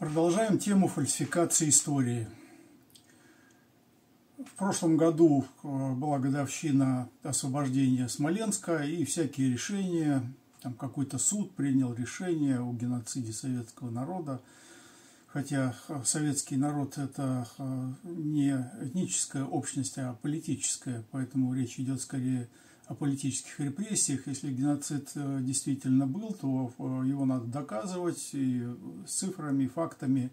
Продолжаем тему фальсификации истории. В прошлом году была годовщина освобождения Смоленска, и всякие решения, там какой-то суд принял решение о геноциде советского народа, хотя советский народ — это не этническая общность, а политическая, поэтому речь идет скорее о политических репрессиях. Если геноцид действительно был, то его надо доказывать и с цифрами, и фактами.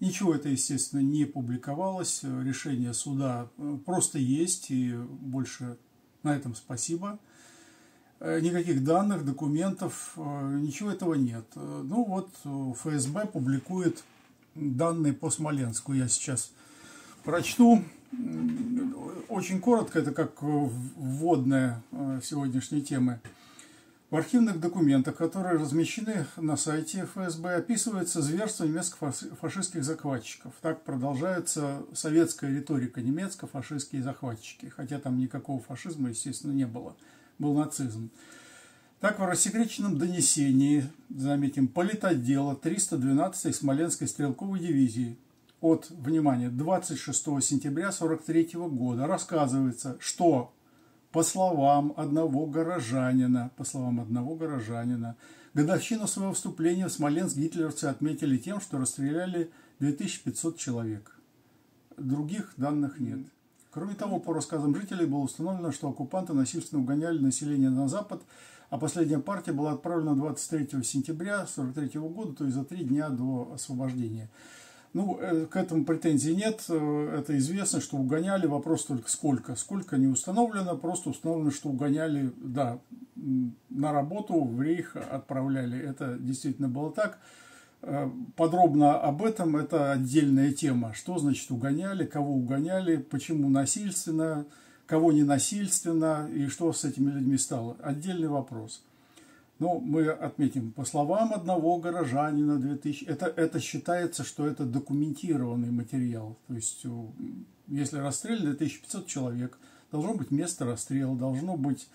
Ничего это, естественно, не публиковалось. Решение суда просто есть, и больше на этом спасибо. Никаких данных, документов, ничего этого нет. Ну вот ФСБ публикует данные по Смоленску. Я сейчас прочту. Очень коротко, это как вводная сегодняшней темы. В архивных документах, которые размещены на сайте ФСБ, описывается зверство немецко-фашистских захватчиков. Так продолжается советская риторика: немецко-фашистские захватчики. Хотя там никакого фашизма, естественно, не было. Был нацизм. Так, в рассекреченном донесении, заметим, политотдела 312-й Смоленской стрелковой дивизии от, внимание, 26 сентября 1943 года рассказывается, что, по словам одного горожанина, годовщину своего вступления в Смоленск гитлеровцы отметили тем, что расстреляли 2500 человек. Других данных нет. Кроме того, по рассказам жителей было установлено, что оккупанты насильственно угоняли население на запад, а последняя партия была отправлена 23 сентября 1943 года, то есть за 3 дня до освобождения. Ну, к этому претензий нет, это известно, что угоняли, вопрос только сколько. Сколько не установлено, просто установлено, что угоняли, да, на работу в рейх отправляли. Это действительно было так. Подробно об этом, это отдельная тема. Что значит угоняли, кого угоняли, почему насильственно, кого не насильственно и что с этими людьми стало. Отдельный вопрос. Но мы отметим, по словам одного горожанина, это считается, что это документированный материал. То есть, если расстреляли 2500 человек, должно быть место расстрела, должно быть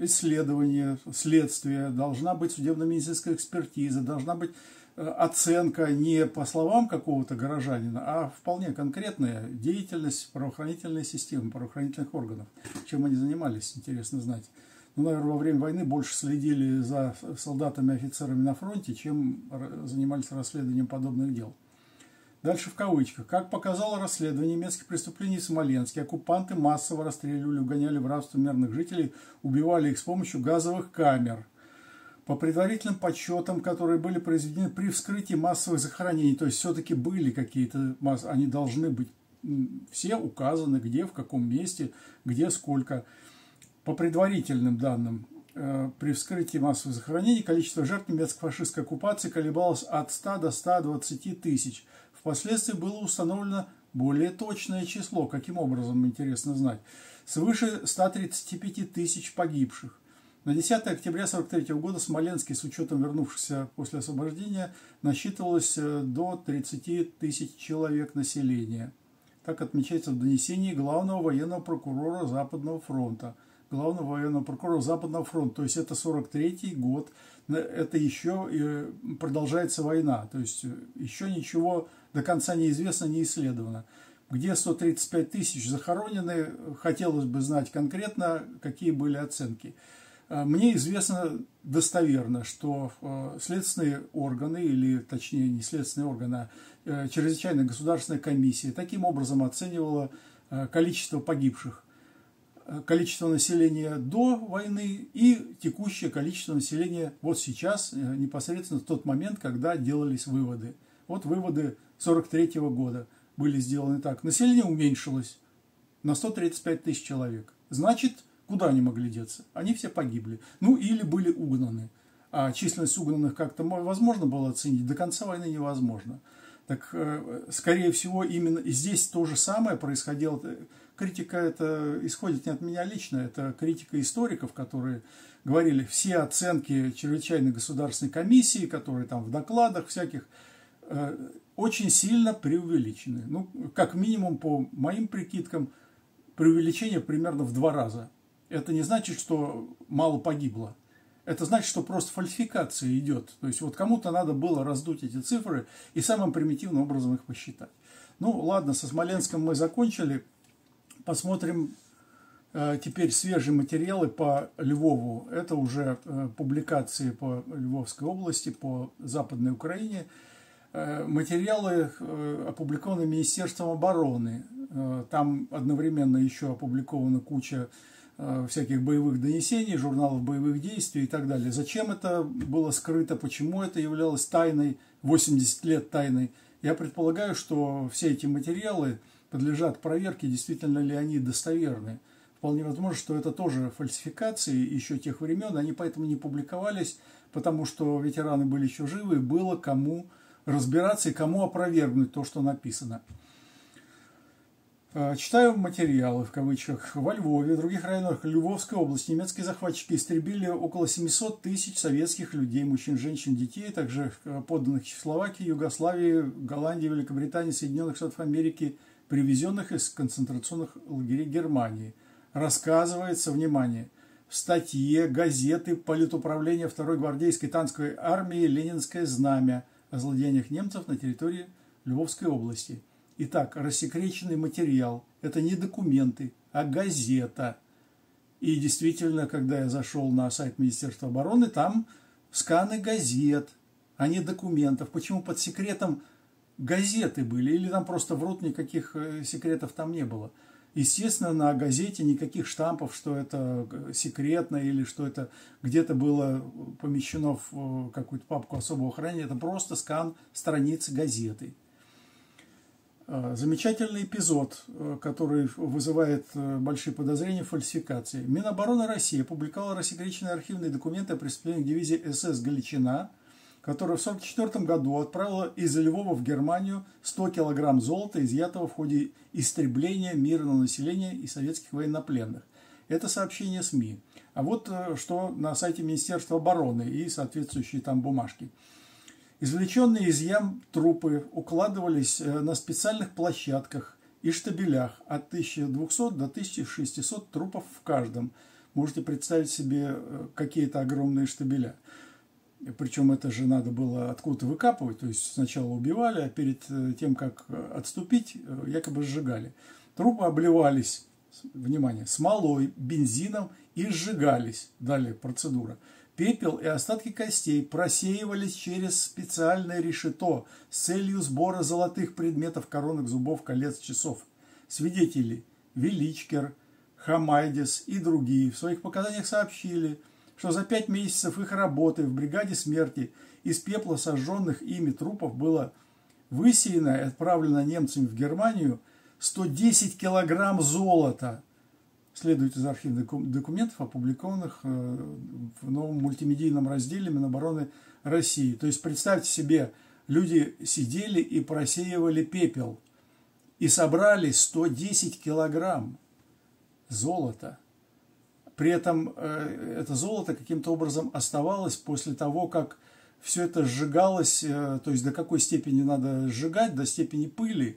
исследование, следствие, должна быть судебно-медицинская экспертиза, должна быть оценка не по словам какого-то горожанина, а вполне конкретная деятельность правоохранительной системы, правоохранительных органов. Чем они занимались, интересно знать. Ну, наверное, во время войны больше следили за солдатами и офицерами на фронте, чем занимались расследованием подобных дел. Дальше в кавычках. Как показало расследование немецких преступлений в Смоленске, оккупанты массово расстреливали, угоняли в рабство мирных жителей, убивали их с помощью газовых камер. По предварительным подсчетам, которые были произведены при вскрытии массовых захоронений, то есть все-таки были какие-то массы, они должны быть все указаны, где, в каком месте, где, сколько. По предварительным данным, при вскрытии массовых захоронений количество жертв немецко-фашистской оккупации колебалось от 100 до 120 тысяч. Впоследствии было установлено более точное число. Каким образом, интересно знать. Свыше 135 тысяч погибших. На 10 октября 1943 года в Смоленске, с учетом вернувшихся после освобождения, насчитывалось до 30 тысяч человек населения. Так отмечается в донесении главного военного прокурора Западного фронта. Главного военного прокурора Западного фронта. То есть это 43-й год, это еще продолжается война. То есть еще ничего до конца неизвестно, не исследовано. Где 135 тысяч захоронены, хотелось бы знать конкретно, какие были оценки. Мне известно достоверно, что следственные органы, или точнее не следственные органы, а чрезвычайная государственная комиссия таким образом оценивала количество погибших. Количество населения до войны и текущее количество населения вот сейчас, непосредственно в тот момент, когда делались выводы. Вот выводы 43-го года были сделаны так. Население уменьшилось на 135 тысяч человек. Значит, куда они могли деться? Они все погибли. Ну, или были угнаны. А численность угнанных как-то возможно было оценить, до конца войны невозможно. Так, скорее всего, именно здесь то же самое происходило. Критика это исходит не от меня лично, это критика историков, которые говорили, все оценки чрезвычайной государственной комиссии, которые там в докладах всяких, очень сильно преувеличены. Ну, как минимум, по моим прикидкам, преувеличение примерно в 2 раза. Это не значит, что мало погибло. Это значит, что просто фальсификация идет. То есть вот кому-то надо было раздуть эти цифры и самым примитивным образом их посчитать. Ну ладно, со Смоленском мы закончили. Посмотрим теперь свежие материалы по Львову. Это уже публикации по Львовской области, по Западной Украине. Материалы опубликованы Министерством обороны. Там одновременно еще опубликована куча всяких боевых донесений, журналов боевых действий и так далее. Зачем это было скрыто, почему это являлось тайной, 80 лет тайной. Я предполагаю, что все эти материалы подлежат проверке, действительно ли они достоверны. Вполне возможно, что это тоже фальсификации еще тех времен, они поэтому не публиковались, потому что ветераны были еще живы, было кому разбираться и кому опровергнуть то, что написано. Читаю материалы, в кавычках. Во Львове и других районах Львовской области немецкие захватчики истребили около 700 тысяч советских людей, мужчин, женщин, детей, также подданных Чехословакии, Югославии, Голландии, Великобритании, Соединенных Штатов Америки, привезенных из концентрационных лагерей Германии. Рассказывается, внимание, в статье газеты Политуправления 2-й гвардейской танковой армии «Ленинское знамя» о злодеяниях немцев на территории Львовской области. Итак, рассекреченный материал. Это не документы, а газета. И действительно, когда я зашел на сайт Министерства обороны, там сканы газет, а не документов. Почему под секретом газеты были? Или там просто врут, никаких секретов там не было? Естественно, на газете никаких штампов, что это секретно или что это где-то было помещено в какую-то папку особого хранения. Это просто скан страницы газеты. Замечательный эпизод, который вызывает большие подозрения в фальсификации. Минобороны России опубликовала рассекреченные архивные документы о преступлениях дивизии СС Галичина, которая в 1944 году отправила из Львова в Германию 100 килограмм золота, изъятого в ходе истребления мирного населения и советских военнопленных. Это сообщение СМИ. А вот что на сайте Министерства обороны и соответствующие там бумажки. Извлеченные из ям трупы укладывались на специальных площадках и штабелях от 1200 до 1600 трупов в каждом. Можете представить себе какие-то огромные штабеля. Причем это же надо было откуда-то выкапывать. То есть сначала убивали, а перед тем, как отступить, якобы сжигали. Трупы обливались, внимание, смолой, бензином и сжигались. Далее процедура. Пепел и остатки костей просеивались через специальное решето с целью сбора золотых предметов, коронок, зубов, колец, часов. Свидетели Величкер, Хамайдис и другие в своих показаниях сообщили, что за 5 месяцев их работы в бригаде смерти из пепла сожженных ими трупов было высеяно и отправлено немцами в Германию 110 килограмм золота. Следует из архивных документов, опубликованных в новом мультимедийном разделе Минобороны России. То есть представьте себе, люди сидели и просеивали пепел. И собрали 110 килограмм золота. При этом это золото каким-то образом оставалось после того, как все это сжигалось. То есть до какой степени надо сжигать, до степени пыли.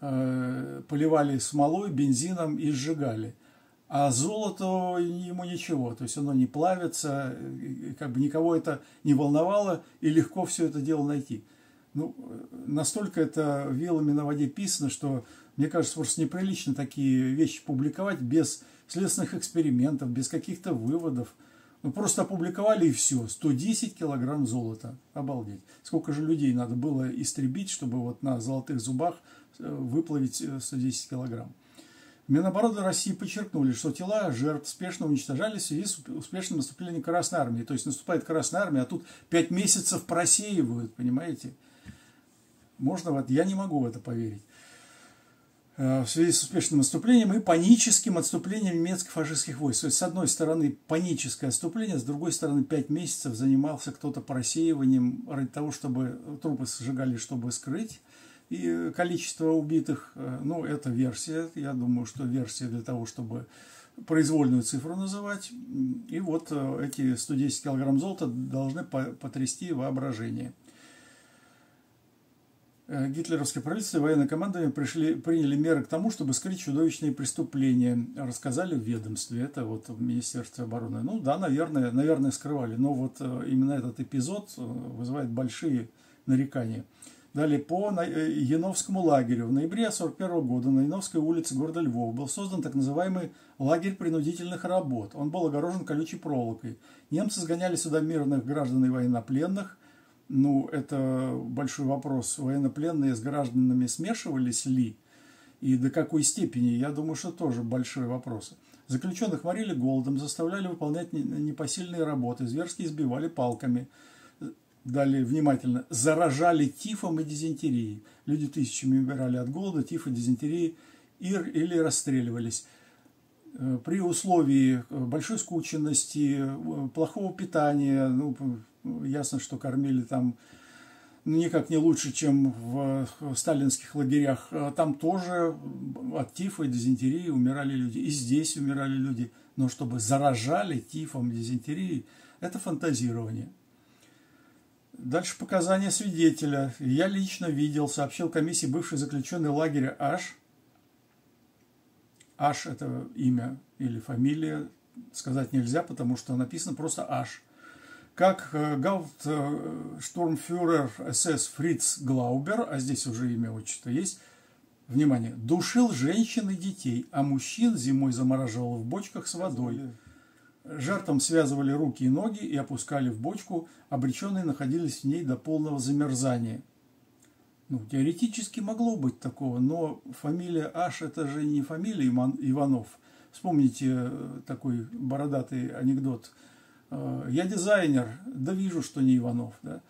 Поливали смолой, бензином и сжигали. А золото ему ничего, то есть оно не плавится, как бы никого это не волновало, и легко все это дело найти. Ну, настолько это вилами на воде писано, что, мне кажется, просто неприлично такие вещи публиковать без следственных экспериментов, без каких-то выводов. Ну, просто опубликовали и все, 110 килограмм золота, обалдеть. Сколько же людей надо было истребить, чтобы вот на золотых зубах выплавить 110 килограмм. Минобороны России подчеркнули, что тела жертв спешно уничтожались в связи с успешным наступлением Красной Армии. То есть наступает Красная Армия, а тут 5 месяцев просеивают, понимаете? Можно в это? Я не могу в это поверить. В связи с успешным наступлением и паническим отступлением немецких фашистских войск. То есть с одной стороны паническое отступление, с другой стороны 5 месяцев занимался кто-то просеиванием ради того, чтобы трупы сжигали, чтобы скрыть. И количество убитых, ну, это версия, я думаю, что версия для того, чтобы произвольную цифру называть. И вот эти 110 килограмм золота должны потрясти воображение. гитлеровское правительство и военное командование приняли меры к тому, чтобы скрыть чудовищные преступления. Рассказали в ведомстве, это вот в Министерстве обороны. Ну да, наверное, скрывали, но вот именно этот эпизод вызывает большие нарекания. Далее, по Яновскому лагерю. В ноябре 1941 года на Яновской улице города Львова был создан так называемый лагерь принудительных работ. Он был огорожен колючей проволокой. Немцы сгоняли сюда мирных граждан и военнопленных. Ну, это большой вопрос. Военнопленные с гражданами смешивались ли? И до какой степени? Я думаю, что тоже большой вопрос. Заключенных морили голодом, заставляли выполнять непосильные работы, зверски избивали палками. Далее, внимательно, заражали тифом и дизентерией. Люди тысячами умирали от голода, тифа, дизентерии или расстреливались. При условии большой скученности, плохого питания, ну, ясно, что кормили там никак не лучше, чем в сталинских лагерях. Там тоже от тифа и дизентерии умирали люди. И здесь умирали люди. Но чтобы заражали тифом и дизентерией, это фантазирование. Дальше показания свидетеля. Я лично видел, сообщил комиссии бывший заключенный лагеря Аш. Аш — это имя или фамилия, сказать нельзя, потому что написано просто Аш. Как гауптштурмфюрер СС Фриц Глаубер, а здесь уже имя, отчество есть, внимание, душил женщин и детей, а мужчин зимой замораживал в бочках с водой. Жертвам связывали руки и ноги и опускали в бочку. Обреченные находились в ней до полного замерзания. Ну, теоретически могло быть такого, но фамилия Аш — это же не фамилия Иванов. Вспомните такой бородатый анекдот. «Я дизайнер, да вижу, что не Иванов». Да?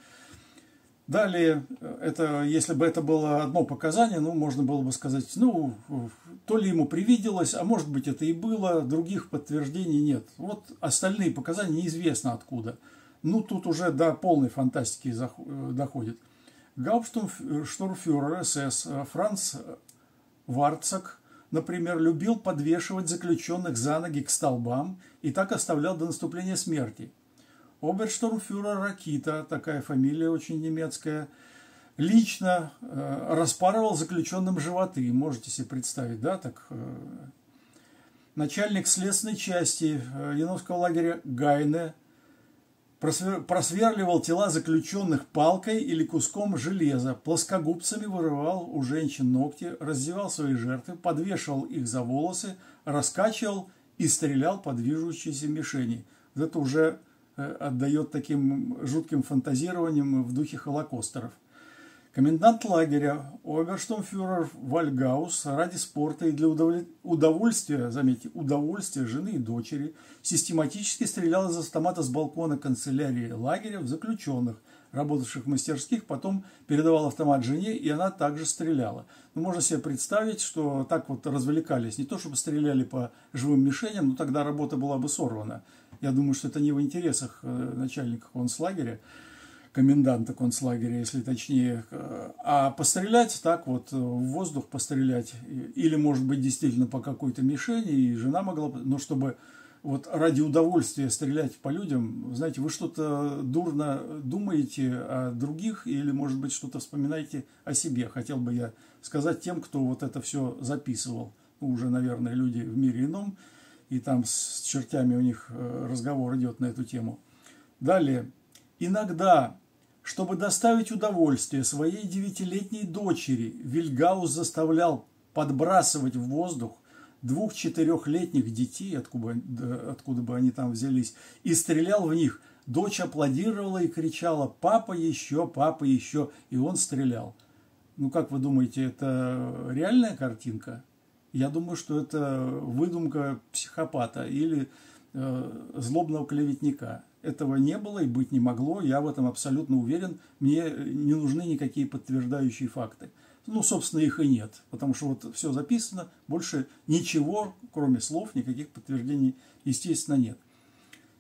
Далее, это, если бы это было одно показание, ну, можно было бы сказать, ну, то ли ему привиделось, а может быть это и было, других подтверждений нет. Вот остальные показания неизвестно откуда. Ну, тут уже до полной фантастики доходит. Гауптштурмфюрер СС Франц Варцак, например, любил подвешивать заключенных за ноги к столбам и так оставлял до наступления смерти. Оберштурмфюрер Ракита, такая фамилия очень немецкая, лично распарывал заключенным животы. Можете себе представить, да? Так, начальник следственной части Яновского лагеря Гайне просверливал тела заключенных палкой или куском железа, плоскогубцами вырывал у женщин ногти, раздевал свои жертвы, подвешивал их за волосы, раскачивал и стрелял по движущейся мишени. Это уже отдает таким жутким фантазированием в духе холокостеров. Комендант лагеря оберштурмфюрер Вальгаус ради спорта и для удовольствия, заметьте, удовольствия жены и дочери, систематически стрелял из автомата с балкона канцелярии лагеря в заключенных, работавших в мастерских, потом передавал автомат жене, и она также стреляла. Ну, можно себе представить, что так вот развлекались. Не то чтобы стреляли по живым мишеням, но тогда работа была бы сорвана. Я думаю, что это не в интересах начальника концлагеря, коменданта концлагеря, если точнее. А пострелять так вот, в воздух пострелять, или, может быть, действительно по какой-то мишени, и жена могла... Но чтобы вот ради удовольствия стрелять по людям, знаете, вы что-то дурно думаете о других, или, может быть, что-то вспоминаете о себе. Хотел бы я сказать тем, кто вот это все записывал. Ну, уже, наверное, люди в мире ином. И там с чертями у них разговор идет на эту тему. Далее. Иногда, чтобы доставить удовольствие своей 9-летней дочери, Вильгаус заставлял подбрасывать в воздух 2-4-летних детей, откуда бы они там взялись, и стрелял в них. Дочь аплодировала и кричала: «Папа еще, папа еще!» И он стрелял. Ну, как вы думаете, это реальная картинка? Я думаю, что это выдумка психопата или злобного клеветника. Этого не было и быть не могло, я в этом абсолютно уверен. Мне не нужны никакие подтверждающие факты. Ну, собственно, их и нет, потому что вот все записано, больше ничего, кроме слов, никаких подтверждений, естественно, нет.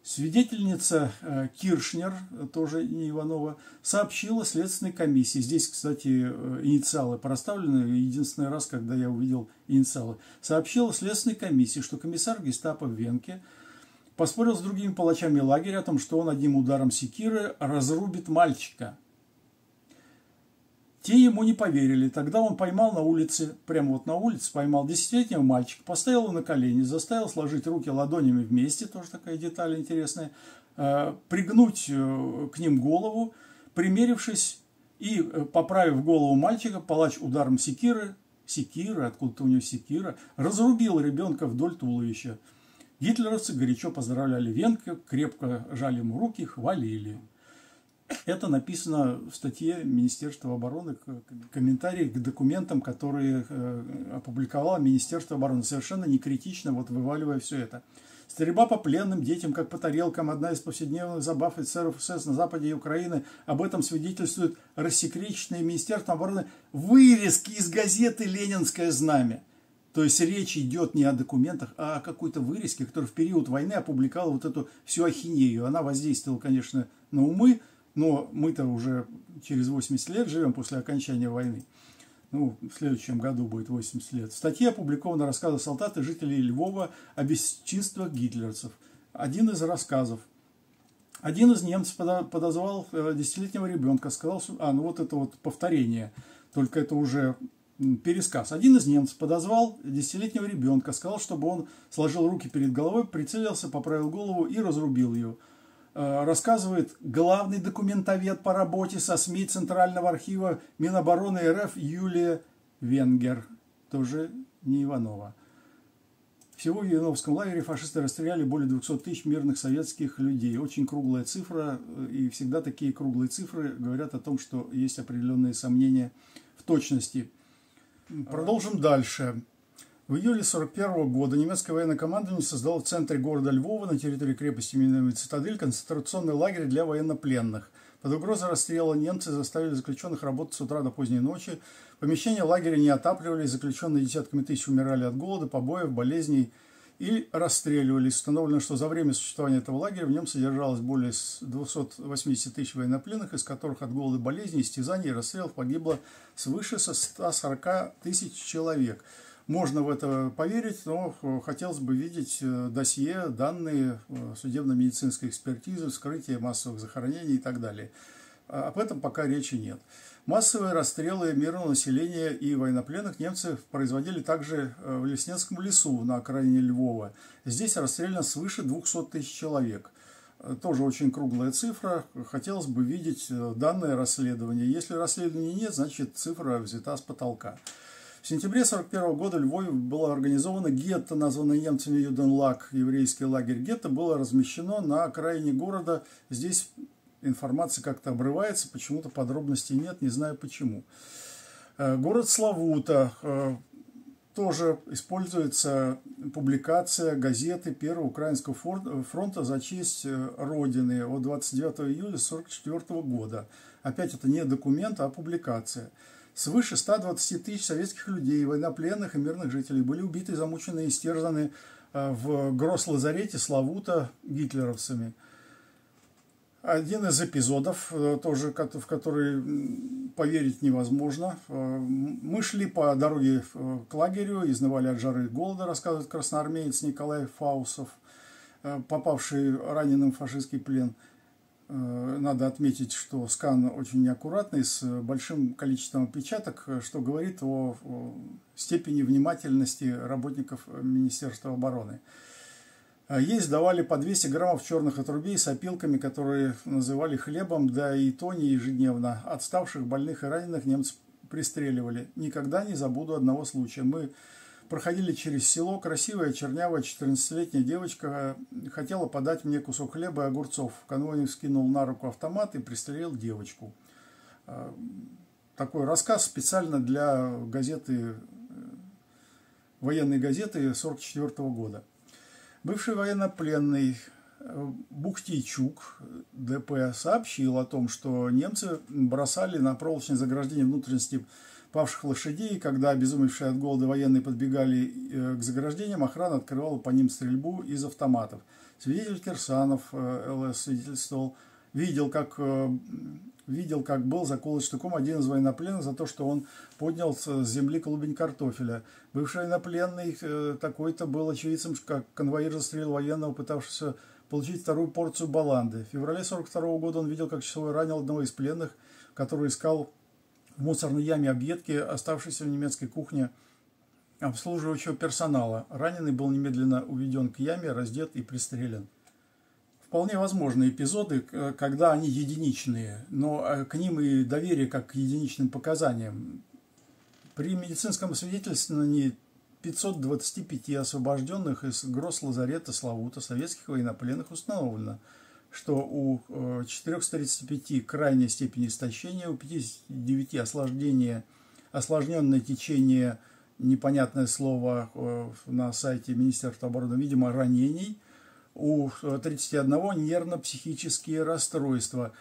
Свидетельница Киршнер, тоже не Иванова, сообщила следственной комиссии. Здесь, кстати, инициалы проставлены. Единственный раз, когда я увидел инициалы. Сообщила следственной комиссии, что комиссар гестапо в Венке поспорил с другими палачами лагеря о том, что он одним ударом секиры разрубит мальчика. Те ему не поверили. Тогда он поймал на улице, прямо вот на улице, поймал 10-летнего мальчика, поставил его на колени, заставил сложить руки ладонями вместе, тоже такая деталь интересная, пригнуть к ним голову, примерившись и поправив голову мальчика, палач ударом секиры, откуда-то у него секира, разрубил ребенка вдоль туловища. Гитлеровцы горячо поздравляли Венка, крепко жали ему руки, хвалили. Это написано в статье Министерства обороны, комментарии к документам, которые опубликовало Министерство обороны, совершенно некритично вот вываливая все это. Стрельба по пленным, детям, как по тарелкам, одна из повседневных забав офицеров СС на западе Украины. Об этом свидетельствует рассекреченное Министерством обороны вырезки из газеты «Ленинское знамя». То есть речь идет не о документах, а о какой-то вырезке, которая в период войны опубликовала вот эту всю ахинею. Она воздействовала, конечно, на умы, но мы-то уже через 80 лет живем после окончания войны. Ну, в следующем году будет 80 лет. В статье опубликованы рассказы солдат и жителей Львова о бесчинствах гитлерцев. Один из рассказов. Один из немцев подозвал 10-летнего ребенка, сказал... ну вот это вот повторение, только это уже пересказ. Один из немцев подозвал 10-летнего ребенка, сказал, чтобы он сложил руки перед головой, прицелился, поправил голову и разрубил ее. Рассказывает главный документовед по работе со СМИ Центрального архива Минобороны РФ Юлия Венгер, тоже не Иванова. Всего в Яновском лагере фашисты расстреляли более 200 тысяч мирных советских людей. Очень круглая цифра, и всегда такие круглые цифры говорят о том, что есть определенные сомнения в точности. Продолжим дальше. В июле 1941 года немецкое военное командование создало в центре города Львова на территории крепости именуемой Цитадель концентрационный лагерь для военнопленных. Под угрозой расстрела немцы заставили заключенных работать с утра до поздней ночи. Помещения лагеря не отапливались, заключенные десятками тысяч умирали от голода, побоев, болезней и расстреливались. Установлено, что за время существования этого лагеря в нем содержалось более 280 тысяч военнопленных, из которых от голода, болезней, истязаний и расстрелов погибло свыше 140 тысяч человек. Можно в это поверить, но хотелось бы видеть досье, данные судебно-медицинской экспертизы, вскрытие массовых захоронений и так далее. Об этом пока речи нет. Массовые расстрелы мирного населения и военнопленных немцы производили также в Леснецком лесу на окраине Львова. Здесь расстреляно свыше 200 тысяч человек. Тоже очень круглая цифра. Хотелось бы видеть данные расследования. Если расследования нет, значит цифра взята с потолка. В сентябре 1941 года в Львове было организовано гетто, названное немцами Юден-Лак, еврейский лагерь гетто, было размещено на окраине города. Здесь информация как-то обрывается, почему-то подробностей нет, не знаю почему. Город Славута. Тоже используется публикация газеты Первого украинского фронта «За честь Родины» от 29 июля 1944 года. Опять это не документ, а публикация. Свыше 120 тысяч советских людей, военнопленных и мирных жителей были убиты, замучены и истерзаны в Грос-лазарете Славута гитлеровцами. Один из эпизодов, тоже, в который поверить невозможно. Мы шли по дороге к лагерю, изнывали от жары и голода, рассказывает красноармеец Николай Фаусов, попавший раненым в фашистский плен. Надо отметить, что скан очень неаккуратный, с большим количеством опечаток, что говорит о степени внимательности работников Министерства обороны. Есть давали по 200 граммов черных отрубей с опилками, которые называли хлебом, да и то не ежедневно. Отставших, больных и раненых немцы пристреливали. Никогда не забуду одного случая. Мы проходили через село. Красивая, чернявая, 14-летняя девочка хотела подать мне кусок хлеба и огурцов. Конвойник скинул на руку автомат и пристрелил девочку. Такой рассказ специально для газеты, военной газеты 1944 года. Бывший военнопленный Бухтичук ДП сообщил о том, что немцы бросали на проволочное заграждение внутренности павших лошадей, когда обезумевшие от голода военные подбегали к заграждениям, охрана открывала по ним стрельбу из автоматов. Свидетель Кирсанов ЛС свидетельствовал, видел, как был заколот штыком один из военнопленных за то, что он поднял с земли клубень картофеля. Бывший военнопленный такой-то был очевидцем, как конвоир застрелил военного, пытавшегося получить вторую порцию баланды. В феврале 1942 года он видел, как часовой ранил одного из пленных, который искал в мусорной яме объедки, оставшейся в немецкой кухне обслуживающего персонала. Раненый был немедленно уведен к яме, раздет и пристрелен. Вполне возможны эпизоды, когда они единичные, но к ним и доверие как к единичным показаниям. При медицинском освидетельствовании 525 освобожденных из Грос-лазарета Славута советских военнопленных установлено, что у 435 крайняя степень истощения, у 59 осложненное течение, непонятное слово на сайте Министерства обороны, видимо, ранений, у 31 нервно-психические расстройства.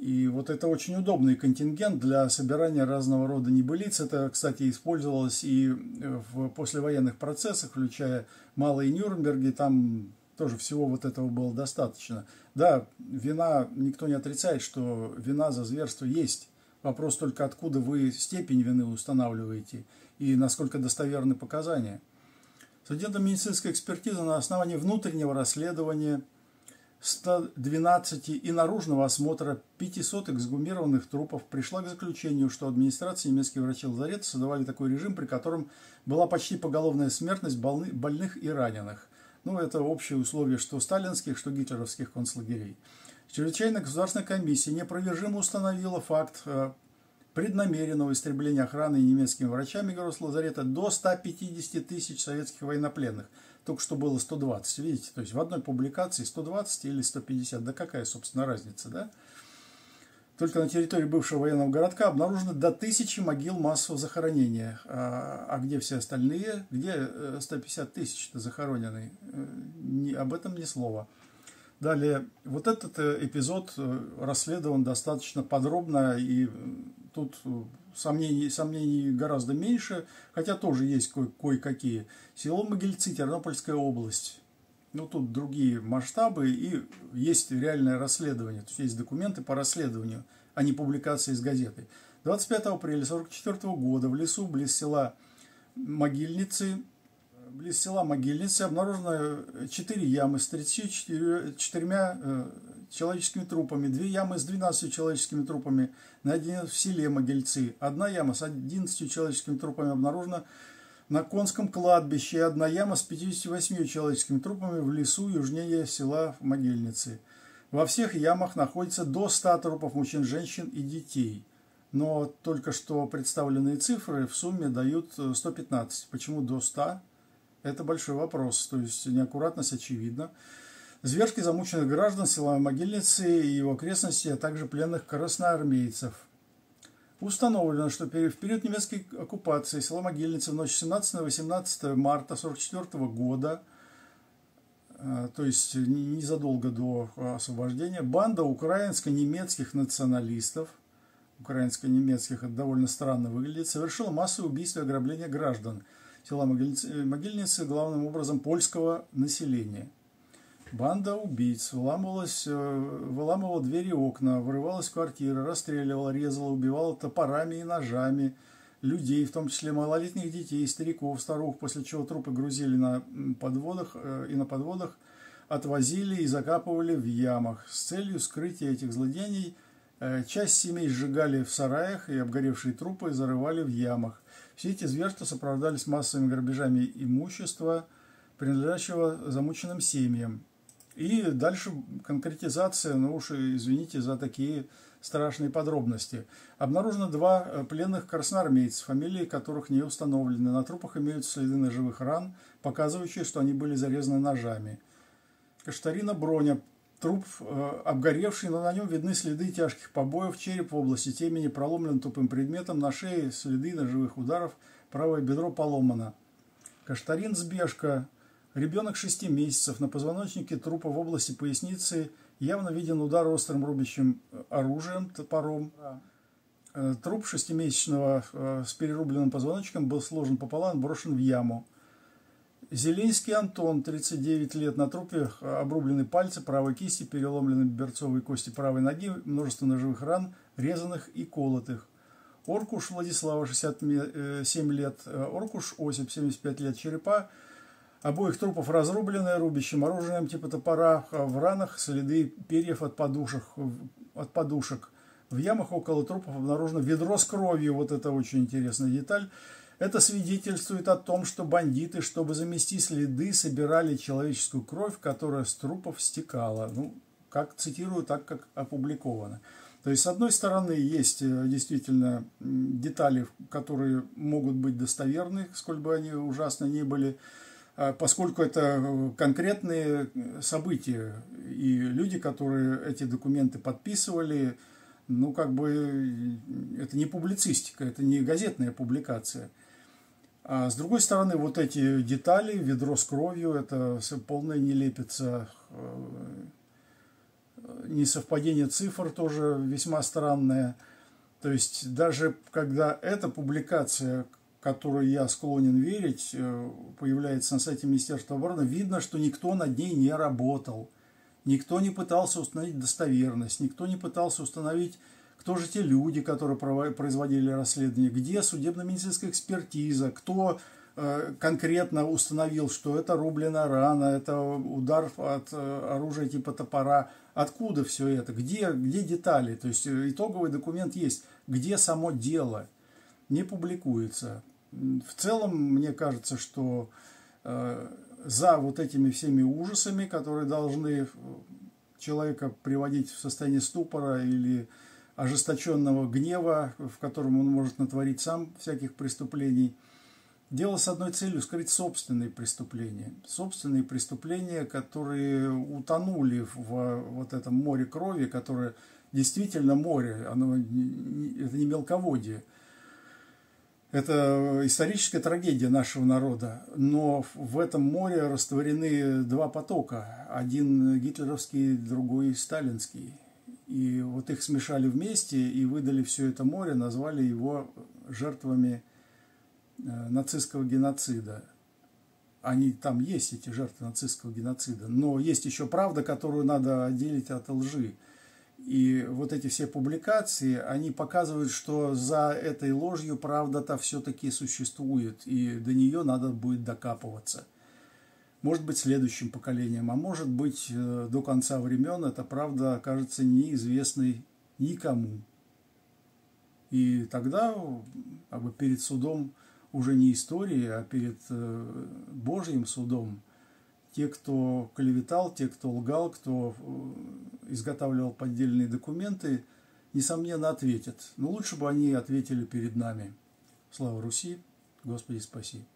И вот это очень удобный контингент для собирания разного рода небылиц. Это, кстати, использовалось и в послевоенных процессах, включая Малые Нюрнберги. Там тоже всего вот этого было достаточно. Да, вина, никто не отрицает, что вина за зверство есть. Вопрос только, откуда вы степень вины устанавливаете и насколько достоверны показания. Судебно-медицинская экспертиза на основании внутреннего расследования 112 и наружного осмотра 500 эксгумированных трупов пришла к заключению, что администрации немецких врачей лазарета создавали такой режим, при котором была почти поголовная смертность больных и раненых. Ну, это общие условия что сталинских, что гитлеровских концлагерей. Чрезвычайная государственная комиссия непровержимо установила факт преднамеренного истребления охраны немецкими врачами Грос-лазарета до 150 тысяч советских военнопленных. Только что было 120, видите, то есть в одной публикации 120 или 150, да какая, собственно, разница, да? Только на территории бывшего военного городка обнаружено до 1000 могил массового захоронения. А где все остальные? Где 150 тысяч-то захоронены? Об этом ни слова. Далее, вот этот эпизод расследован достаточно подробно, и тут сомнений гораздо меньше, хотя тоже есть кое-какие. Село Могильцы, Тернопольская область. Ну, тут другие масштабы, и есть реальное расследование. То есть, есть документы по расследованию, а не публикации из газеты. 25 апреля 1944 года в лесу близ села Могильницы обнаружено 4 ямы с 34 человеческими трупами, 2 ямы с 12 человеческими трупами найдены в селе Могильцы, 1 яма с 11 человеческими трупами обнаружена на Конском кладбище, и 1 яма с 58 человеческими трупами в лесу южнее села Могильницы. Во всех ямах находится до 100 трупов мужчин, женщин и детей. Но только что представленные цифры в сумме дают 115. Почему до 100? Это большой вопрос, то есть неаккуратность очевидна. Зверски замученных граждан села Могильницы и его окрестности, а также пленных красноармейцев. Установлено, что в период немецкой оккупации села Могильницы в ночь 17 на 18 марта 1944 года, то есть незадолго до освобождения, банда украинско-немецких националистов, украинско-немецких, это довольно странно выглядит, совершила массовое убийство и ограбление граждан села Могильницы, главным образом польского населения. Банда убийц выламывала двери и окна, врывалась в квартиры, расстреливала, резала, убивала топорами и ножами людей, в том числе малолетних детей, стариков, старух, после чего трупы грузили на подводах отвозили и закапывали в ямах. С целью скрытия этих злодеяний часть семей сжигали в сараях, и обгоревшие трупы зарывали в ямах. Все эти зверства сопровождались массовыми грабежами имущества, принадлежащего замученным семьям. И дальше конкретизация, ну уж извините за такие страшные подробности. Обнаружено 2 пленных красноармейцев, фамилии которых не установлены. На трупах имеются следы ножевых ран, показывающие, что они были зарезаны ножами. Каштарина Броня. Труп обгоревший, но на нем видны следы тяжких побоев, череп в области темени проломлен тупым предметом, на шее следы ножевых ударов, правое бедро поломано. Каштарин Збежка. Ребенок 6 месяцев. На позвоночнике трупа в области поясницы явно виден удар острым рубящим оружием, топором. Труп 6-месячного с перерубленным позвоночником был сложен пополам, брошен в яму. Зеленский Антон, 39 лет, на трупе обрублены пальцы правой кисти, переломлены берцовые кости правой ноги, множество ножевых ран, резаных и колотых. Оркуш Владислава, 67 лет, Оркуш Осип, 75 лет, черепа обоих трупов разрублены рубящим оружием типа топора, в ранах следы перьев от подушек. В ямах около трупов обнаружено ведро с кровью. Вот это очень интересная деталь. Это свидетельствует о том, что бандиты, чтобы замести следы, собирали человеческую кровь, которая с трупов стекала. Ну, как цитирую, так как опубликовано. То есть, с одной стороны, есть действительно детали, которые могут быть достоверны, сколь бы они ужасно ни были, поскольку это конкретные события. И люди, которые эти документы подписывали, ну, как бы, это не публицистика, это не газетная публикация. А с другой стороны, вот эти детали, ведро с кровью, это полная нелепица. Несовпадение цифр тоже весьма странное. То есть даже когда эта публикация, которой я склонен верить, появляется на сайте Министерства обороны, видно, что никто над ней не работал. Никто не пытался установить достоверность, никто не пытался установить, кто же те люди, которые производили расследование, где судебно-медицинская экспертиза, кто конкретно установил, что это рубленая рана, это удар от оружия типа топора. Откуда все это? Где детали? То есть итоговый документ есть. Где само дело? Не публикуется. В целом, мне кажется, что за вот этими всеми ужасами, которые должны человека приводить в состояние ступора или ожесточенного гнева, в котором он может натворить сам всяких преступлений, дело с одной целью – скрыть собственные преступления. Собственные преступления, которые утонули в вот этом море крови, которое действительно море, оно, это не мелководье. Это историческая трагедия нашего народа. Но в этом море растворены два потока. Один гитлеровский, другой сталинский. И вот их смешали вместе и выдали все это море, назвали его жертвами нацистского геноцида. Они там есть, эти жертвы нацистского геноцида, но есть еще правда, которую надо отделить от лжи. И вот эти все публикации, они показывают, что за этой ложью правда-то все-таки существует, и до нее надо будет докапываться. Может быть, следующим поколением, а может быть, до конца времен эта правда окажется неизвестной никому. И тогда как бы перед судом уже не истории, а перед Божьим судом те, кто клеветал, те, кто лгал, кто изготавливал поддельные документы, несомненно, ответят. Но лучше бы они ответили перед нами. Слава Руси! Господи, спаси!